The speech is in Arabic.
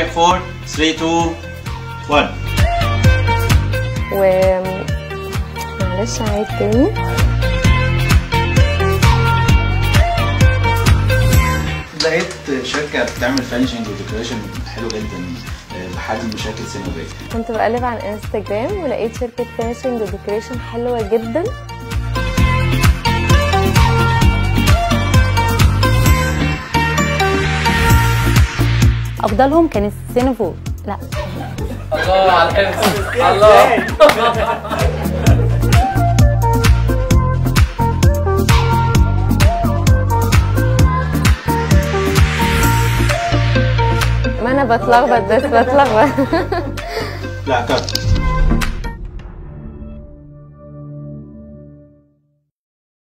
5 4 3 2 1. معلش عيد تاني. لقيت شركه بتعمل فانشنج وديكوريشن حلو جدا لحل مشاكل سينوفية. كنت بقلب على انستجرام ولقيت شركه فانشنج وديكوريشن حلوه جدا. افضلهم كانت سينوفو. لا الله على الحفظ. الله ما انا بتلخبط بس. لا كده